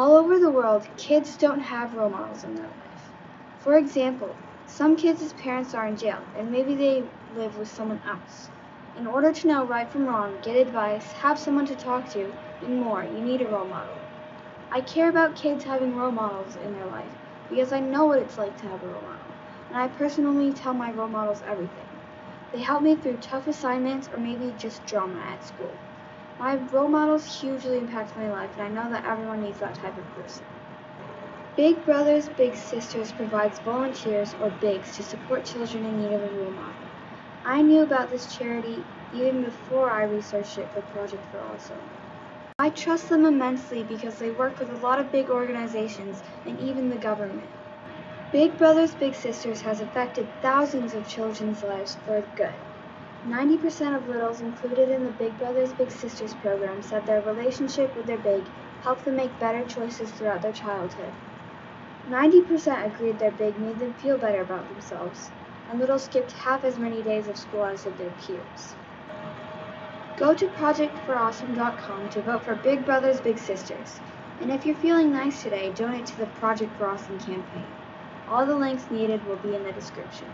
All over the world, kids don't have role models in their life. For example, some kids' parents are in jail, and maybe they live with someone else. In order to know right from wrong, get advice, have someone to talk to, and more, you need a role model. I care about kids having role models in their life because I know what it's like to have a role model, and I personally tell my role models everything. They help me through tough assignments or maybe just drama at school. My role models hugely impact my life, and I know that everyone needs that type of person. Big Brothers Big Sisters provides volunteers or bigs to support children in need of a role model. I knew about this charity even before I researched it for Project for Awesome. I trust them immensely because they work with a lot of big organizations and even the government. Big Brothers Big Sisters has affected thousands of children's lives for good. 90% of littles included in the Big Brothers Big Sisters program said their relationship with their big helped them make better choices throughout their childhood. 90% agreed their big made them feel better about themselves, and littles skipped half as many days of school as did their peers. Go to projectforawesome.com to vote for Big Brothers Big Sisters. And if you're feeling nice today, donate to the Project for Awesome campaign. All the links needed will be in the description.